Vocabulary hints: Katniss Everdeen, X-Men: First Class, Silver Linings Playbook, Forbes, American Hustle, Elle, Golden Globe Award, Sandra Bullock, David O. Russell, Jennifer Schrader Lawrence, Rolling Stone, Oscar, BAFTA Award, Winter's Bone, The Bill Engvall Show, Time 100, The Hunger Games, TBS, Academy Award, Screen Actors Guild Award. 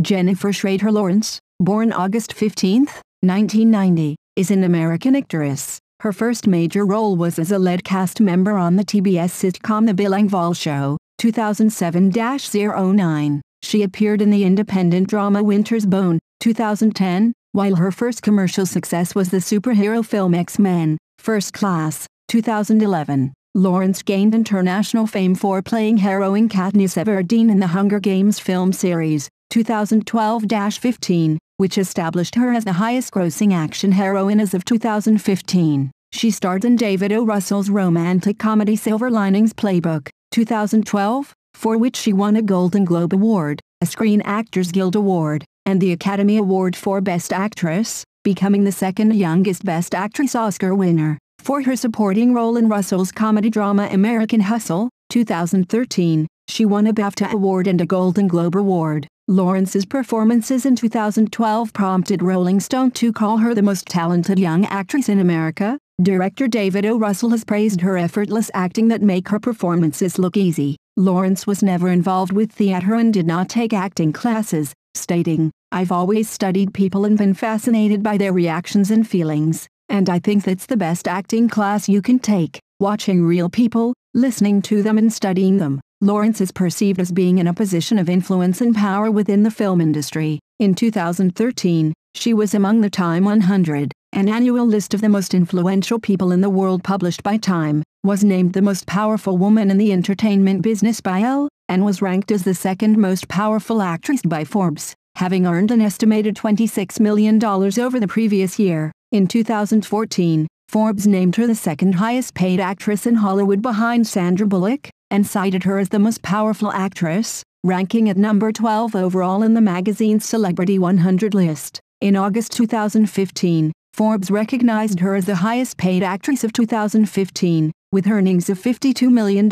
Jennifer Schrader Lawrence, born August 15, 1990, is an American actress. Her first major role was as a lead cast member on the TBS sitcom The Bill Engvall Show, 2007-09. She appeared in the independent drama Winter's Bone, 2010, while her first commercial success was the superhero film X-Men: First Class, 2011. Lawrence gained international fame for playing heroine Katniss Everdeen in the Hunger Games film series, 2012-15, which established her as the highest-grossing action heroine as of 2015. She starred in David O. Russell's romantic comedy Silver Linings Playbook, 2012, for which she won a Golden Globe Award, a Screen Actors Guild Award, and the Academy Award for Best Actress, becoming the second youngest Best Actress Oscar winner, for her supporting role in Russell's comedy drama American Hustle, 2013. She won a BAFTA Award and a Golden Globe Award. Lawrence's performances in 2012 prompted Rolling Stone to call her the most talented young actress in America. Director David O. Russell has praised her effortless acting that make her performances look easy. Lawrence was never involved with theater and did not take acting classes, stating, "I've always studied people and been fascinated by their reactions and feelings, and I think that's the best acting class you can take, watching real people, listening to them and studying them." Lawrence is perceived as being in a position of influence and power within the film industry. In 2013, she was among the Time 100, an annual list of the most influential people in the world published by Time, was named the most powerful woman in the entertainment business by Elle, and was ranked as the second most powerful actress by Forbes, having earned an estimated $26 million over the previous year. In 2014, Forbes named her the second highest paid actress in Hollywood behind Sandra Bullock, and cited her as the most powerful actress, ranking at number 12 overall in the magazine's Celebrity 100 list. In August 2015, Forbes recognized her as the highest paid actress of 2015, with earnings of $52 million.